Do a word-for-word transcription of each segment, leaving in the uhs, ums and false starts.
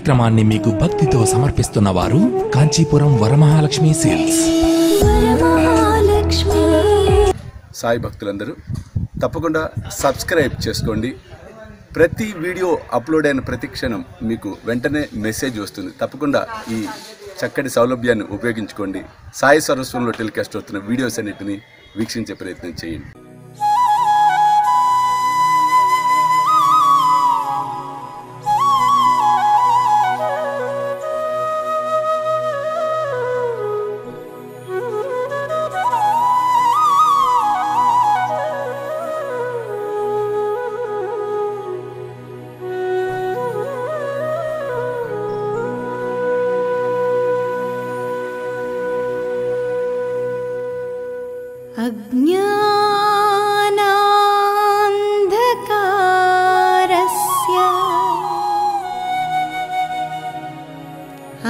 కార్యక్రమాన్ని మీకు భక్తితో సమర్పిస్తున్నవారు కాంచీపురం వరమహాలక్ష్మి సేల్స్. సాయి భక్తులందరూ తప్పకుండా సబ్స్క్రైబ్ చేసుకోండి. ప్రతి వీడియో అప్లోడ్ అయిన ప్రతి క్షణం మీకు వెంటనే మెసేజ్ వస్తుంది. తప్పకుండా ఈ చక్కటి సౌలభ్యాన్ని ఉపయోగించుకోండి. సాయి సరస్వంలో టెలికాస్ట్ అవుతున్న వీడియోస్ అన్నింటినీ వీక్షించే ప్రయత్నం చేయండి. अज्ञानान्धकारस्य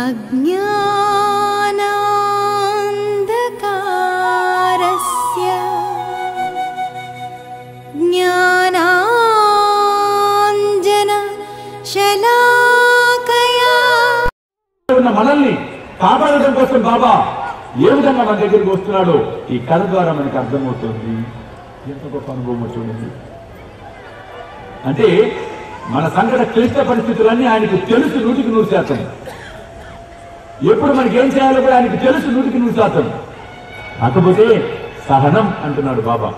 अज्ञानान्धकारस्य ज्ञानाञ्जनशलाकया मनल्नि कापाडडं कोसं बाबा ఏ విధంగా మన దగ్గరికి వస్తున్నాడో ఈ కథ ద్వారా మనకు అర్థమవుతుంది. ఎంత గొప్ప అనుభవం వచ్చింది అంటే మన సంకట క్లిష్ట పరిస్థితులన్నీ ఆయనకు తెలుసు నూటికి నూరు శాతం. ఎప్పుడు మనకి ఏం చేయాలో కూడా ఆయనకు తెలుసు నూటికి నూరు శాతం. కాకపోతే సహనం అంటున్నాడు బాబా.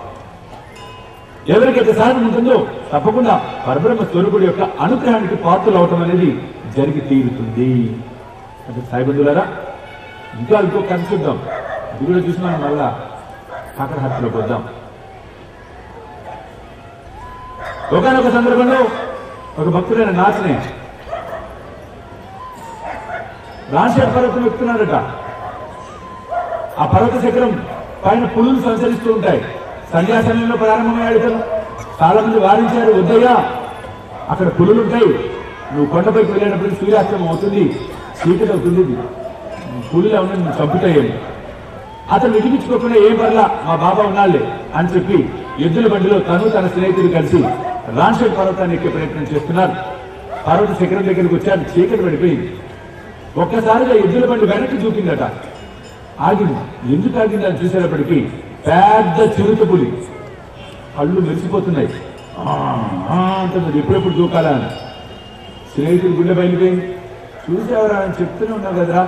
ఎవరికైతే సహనం ఉంటుందో తప్పకుండా పరబ్రహ్మ స్వరూపుడి యొక్క అనుగ్రహానికి పాత్రలు అవటం అనేది జరిగి తీరుతుంది. అంటే సాయిబంధువులారా, ఇంకా ఇంకో కథ చూద్దాం. ఇది కూడా చూసినాం, మళ్ళా కాకర హత్యలోకి వద్దాం. ఒకనొక సందర్భంలో ఒక భక్తుడైన నాచనే రాజశేఖర పర్వతం ఎక్కుతున్నాడట. ఆ పర్వత శిఖరం పైన పులులు సంచరిస్తూ ఉంటాయి. సంధ్యాసమయంలో ప్రారంభమయ్యాడు. చాలా మంది వారించారు, వద్దయ్యా అక్కడ పులులు ఉంటాయి, నువ్వు కొండపైకి వెళ్ళేటప్పుడు సూర్యాస్తమయం అవుతుంది, చీకటి అవుతుంది, పులిలో ఉన్న చంపుతాయని. అతను విడిపించుకోకుండా ఏం పర్లా మా బాబా ఉన్నాళ్లే అని చెప్పి ఎద్దుల బండిలో తను తన స్నేహితులు కలిసి రాంశేఖర్ పర్వతాన్ని ఎక్కే ప్రయత్నం చేస్తున్నారు. పర్వత శిఖరం దగ్గరికి వచ్చారు, చీకటి పడిపోయింది. ఒక్కసారిగా ఎద్దుల బండి వెనక్కి చూపిందట, ఆగింది. ఎందుకు ఆగింది అని చూసేటప్పటికీ పెద్ద చిరుత పులి, కళ్ళు మెరిసిపోతున్నాయి, అంటున్నది ఎప్పుడెప్పుడు దూకాలని. స్నేహితులు గుండె బయలుపోయింది. చూసేవారా అని చెప్తూనే ఉన్నావు కదరా,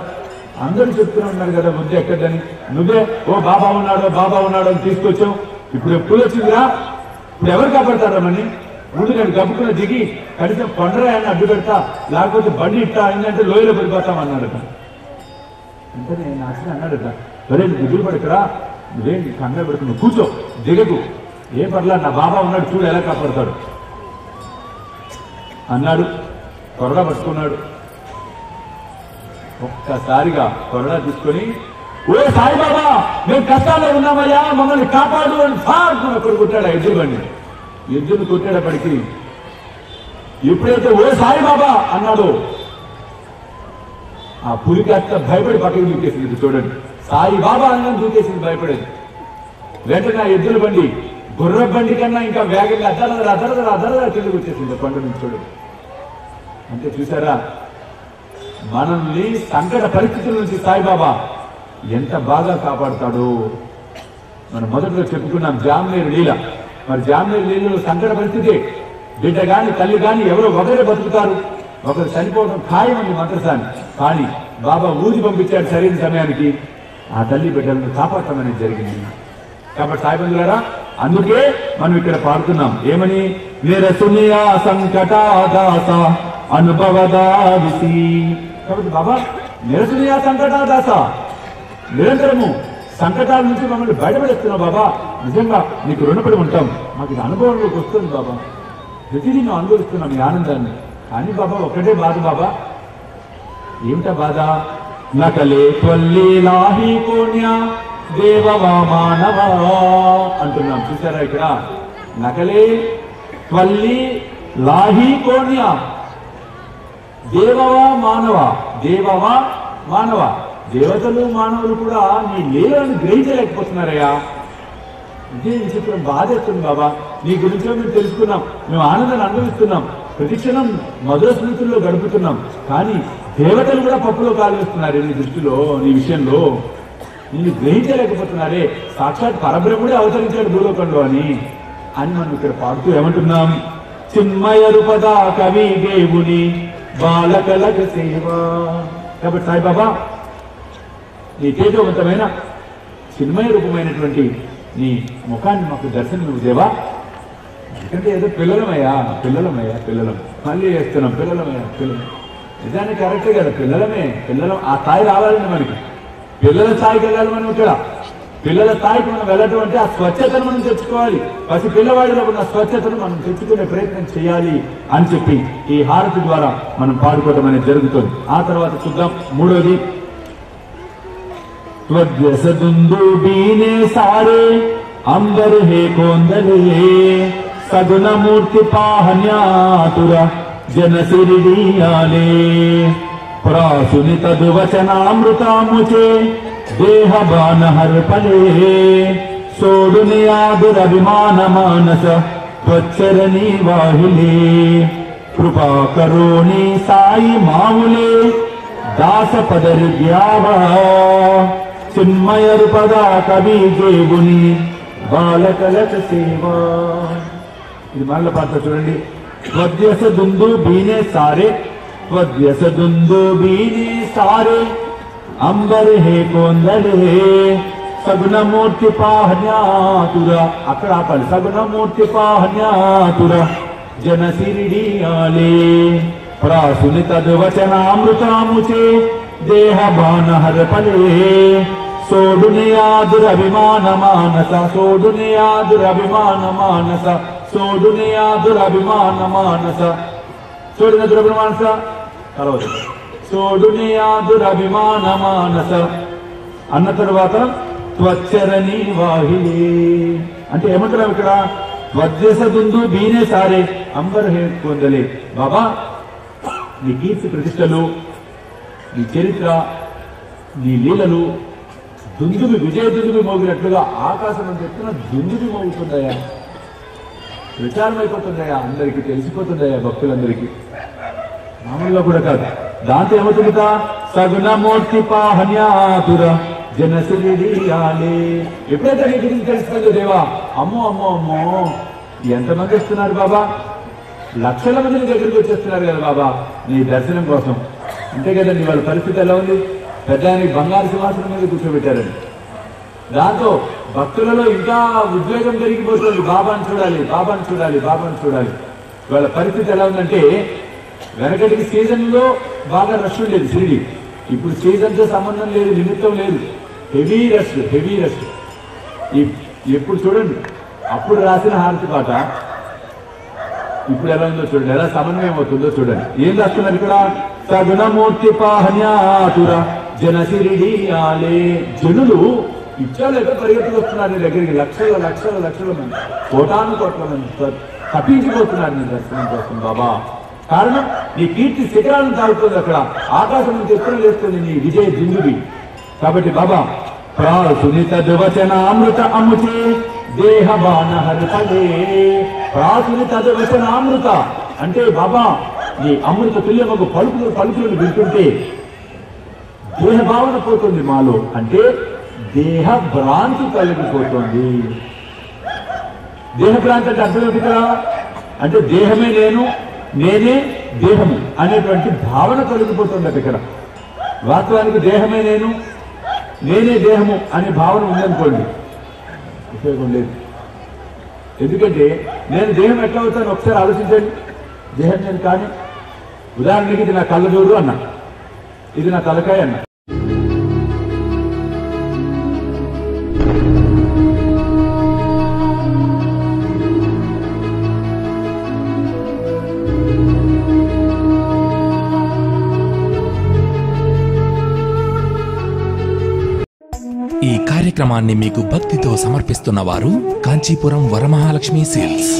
అందరూ చెప్తూనే ఉన్నారు కదా ముద్ద ఎక్కడని, నువ్వే ఓ బాబా ఉన్నాడో బాబా ఉన్నాడో అని తీసుకొచ్చావు, ఇప్పుడు ఎప్పుడు వచ్చిందిరా, ఇప్పుడు ఎవరు కాపాడతారని ముందు నేను గబ్బుకున్న దిగి కనీసం కొండరా అని అడ్డు పెడతా, లేకపోతే బండి ఇట్టా అయిందంటే లోయలో పడిపోతాం అన్నాడట. అంటే నేను అసలు అన్నాడట, మరే నువ్వు దిగులు పడకరా, నువ్వే నీకు కంగారు పెడతా, నువ్వు కూర్చో దిగకు, ఏం పర్లా నా బాబా ఉన్నాడు చూడు ఎలా కాపాడతాడు అన్నాడు. త్వరగా పట్టుకున్నాడు. ఒక్కసారిగా కొరడా తీసుకొని ఓ సాయిబాబా మేము కష్టాల్లో ఉన్నామయ్యా మమ్మల్ని కాపాడు అని సార్కుని అక్కడ కొట్టాడు. ఆ ఎద్దుబండి ఎద్దును కొట్టేటప్పటికి ఎప్పుడైతే ఓ సాయిబాబా అన్నాడో ఆ పులి కాస్త భయపడి పక్కకి దూకేసింది. చూడండి, సాయిబాబా అన్న దూకేసింది, భయపడేది. వెంటనే ఆ ఎద్దుల బండి గుర్ర బండి కన్నా ఇంకా వేగంగా అదరదర అదరదర అదరదర కిందకు వచ్చేసింది పండు నుంచి. చూడండి, అంటే చూసారా మనల్ని సంకట పరిస్థితుల నుంచి సాయిబాబా ఎంత బాగా కాపాడుతాడు. మనం మొదట్లో చెప్పుకున్నాం జామనేరు లీల. మరి జామనేరు లీలలో సంకట పరిస్థితే, బిడ్డ కానీ తల్లి కానీ ఎవరో ఒకరే బతుకుతారు, ఒకరు చనిపోవడం ఖాయమని మంత్రసాన్ని. కానీ బాబా ఊది పంపించాడు సరైన సమయానికి, ఆ తల్లి బిడ్డలను కాపాడటం అనేది జరిగింది. కాబట్టి సాయిబంధులారా, అందుకే మనం ఇక్కడ పాడుతున్నాం ఏమని, నిరసునియా సంకటాదాస అనుభవదాసి. కాబట్టి బాబా నిరసనీయ సంకటా దాస, నిరంతరము సంకటాల నుంచి మమ్మల్ని బయటపడేస్తున్నావు బాబా, నిజంగా నీకు రుణపడి ఉంటాం, మాకు ఇది అనుభవంలోకి వస్తుంది బాబా, ప్రతిదీ మేము అనుభవిస్తున్నాం ఈ ఆనందాన్ని. కానీ బాబా ఒకటే బాధ బాబా. ఏమిటా బాధ? నకలే త్వల్లీలాహి కోణ్య దేవవా మానవ అంటున్నాం. చూసారా, ఇక్కడ నకలే త్వల్లి లాహి కోణ్య దేవవా మానవ. దేవవా మానవ, దేవతలు మానవులు కూడా నీ లీలను గ్రహించలేకపోతున్నారయ్యా. ఇదే విచిత్రం, బాధేస్తుంది బాబా. నీ గురించి మేము తెలుసుకున్నాం, మేము ఆనందాన్ని అనుభవిస్తున్నాం, ప్రతి క్షణం మధుర స్మృతుల్లో గడుపుతున్నాం. కానీ దేవతలు కూడా పప్పులో కాలుస్తున్నారు నీ దృష్టిలో, నీ విషయంలో నిన్ను గ్రహించలేకపోతున్నారే, సాక్షాత్ పరబ్రహ్ముడే అవతరించాడు భూలోకంలో అని అని మనం ఇక్కడ పాడుతూ ఏమంటున్నాం? చిన్మయరుపదా కవి దేవుని బాలకలక సేవ. కాబట్టి సాయిబాబా నీ తేజవంతమైన చిన్మయ రూపమైనటువంటి నీ ముఖాన్ని మాకు దర్శనం ఇవ్వదేవా. ఎందుకంటే ఏదో పిల్లలమయ్యా పిల్లలమయ్యా పిల్లలం మళ్ళీ చేస్తున్నాం పిల్లలమయ్యా పిల్లలు. నిజాన్ని కరెక్టే కదా, పిల్లలమే పిల్లలం. ఆ స్థాయి రావాలండి మనకి, పిల్లల స్థాయికి వెళ్ళాలి మనం. ఇక్కడ పిల్లల స్థాయికి మనం వెళ్ళడం అంటే ఆ స్వచ్ఛతను మనం తెచ్చుకోవాలి. పసి పిల్లవాడిలో ఉన్న స్వచ్ఛతను మనం తెచ్చుకునే ప్రయత్నం చేయాలి అని చెప్పి ఈ హారతి ద్వారా మనం పాడుకోవడం అనేది జరుగుతుంది. ఆ తర్వాత చూద్దాం మూడోది. సగుణమూర్తి పాహన్యాతుర జనసిరియాలే ప్రాసుని తదువచనామృతాముచే దేహ బాణ హర్పలే సోడుని ఆదురభిమాన మానస త్వచ్చరణి వాహిలే కృపా కరోణి సాయి మాములే దాస పదరివ్యావ చిన్మయ రూపదా కవి దేవుని బాలకలక సేవ. ఇది మరల పాత్ర చూడండి. త్వద్యస దుందు బీనే సారే త్వద్యస దుందు బీనే సారే అంబర్ హే కొందలే సగుణమూర్తి పాహన్యాతుర. అక్కడ ఆపాలి. సగుణమూర్తి పాహన్యాతుర జన సిరిడియాలే ప్రాసుని తద్వచనామృతాముచే దేహ బాణ హర్పలే సోడుని ఆదురభిమాన మానస సోడుని ఆదురభిమాన మానస సోడుని ఆదురభిమాన మానస సోడున దురభిమానస కలవదు సోడుని ఆదురభిమాన మానస అన్న తరువాత త్వచ్చరణి వాహిని అంటే ఏమంటున్నావు ఇక్కడ? త్వద్దేశ దుందు బీనే సారే అంబర్ హే కొందలే. బాబా నీ కీర్తి ప్రతిష్టలు, నీ చరిత్ర, నీ లీలలు దుందుబి విజయ దుందుబి మోగినట్లుగా ఆకాశం అని చెప్తున్న దుందుబి మోగుతుందయా, విచారం అయిపోతుందయా, అందరికీ తెలిసిపోతుందయా, భక్తులందరికీ మామూలుగా కూడా కాదు. దాంతో ఏమవుతుంది? సగుణమూర్తి పాహన్యాతుర జనసిరియాలే. ఎప్పుడైతే నీ గురించి తెలుసుకోదు దేవా, అమ్మో అమ్మో అమ్మో ఎంతమంది వస్తున్నారు బాబా, లక్షల మంది నీ దగ్గరికి వచ్చేస్తున్నారు కదా బాబా నీ దర్శనం కోసం. అంతే కదండి వాళ్ళ పరిస్థితి ఎలా ఉంది? పెద్ద ఆయనకి బంగారు సింహాసనం మీద కూర్చోబెట్టారని. దాంతో భక్తులలో ఇంకా ఉద్వేగం పెరిగిపోతుంది. బాబాను చూడాలి, బాబాను చూడాలి, బాబాను చూడాలి. వాళ్ళ పరిస్థితి ఎలా ఉందంటే వెనకటికి సీజన్లో బాగా రష్ ఉండేది షిరిడి. ఇప్పుడు సీజన్తో సంబంధం లేదు, నిమిత్తం లేదు, హెవీ రష్ హెవీ రష్ ఎప్పుడు చూడండి. అప్పుడు రాసిన హారతి పాట ఇప్పుడు ఎలా ఉందో చూడండి, ఎలా సమన్వయం అవుతుందో చూడండి. ఏం రాస్తున్నారు ఇక్కడ? సగుణమూర్తి పాహన్యాతుర జన సిరిడియాలే. జనులు ఇచ్చాలేక పరిగెత్తుకు వస్తున్నారు నీ దగ్గరికి, లక్షల లక్షల లక్షల మంది, కోటాను కోట్ల మంది తప్పించిపోతున్నారు నీ దర్శనం కోసం బాబా. కారణం నీ కీర్తి శిఖరాలను తాగుతుంది, అక్కడ ఆకాశం నుంచి ఎప్పుడు లేస్తుంది నీ విజయ దుందుబి. కాబట్టి బాబా ప్రాసుని తద్వచన అమృత అముచే దేహ బాణ హర్పలే. ప్రాసుని తద్వచన అమృత అంటే బాబా నీ అమృత తుల్యమకు పలుకులు పలుకులను వింటుంటే దేహ భావన పోతుంది మాలో, అంటే దేహ భ్రాంతి కలిగిపోతుంది. దేహ భ్రాంతి అంటే అర్థం ఏంటి కదా? అంటే దేహమే నేను, నేనే దేహము అనేటువంటి భావన కలిగిపోతుంది అది. ఇక్కడ వాస్తవానికి దేహమే నేను, నేనే దేహము అనే భావన ఉందనుకోండి, ఉపయోగం లేదు. ఎందుకంటే నేను దేహం ఎట్లా అవుతాను ఒకసారి ఆలోచించండి. దేహం నేను కానీ, ఉదాహరణకి ఇది నా కళ్ళజోడు అన్న, ఇది నా తలకాయ అన్న. ఈ కార్యక్రమాన్ని మీకు భక్తితో సమర్పిస్తున్న వారు కాంచీపురం వరమహాలక్ష్మి సిల్క్స్.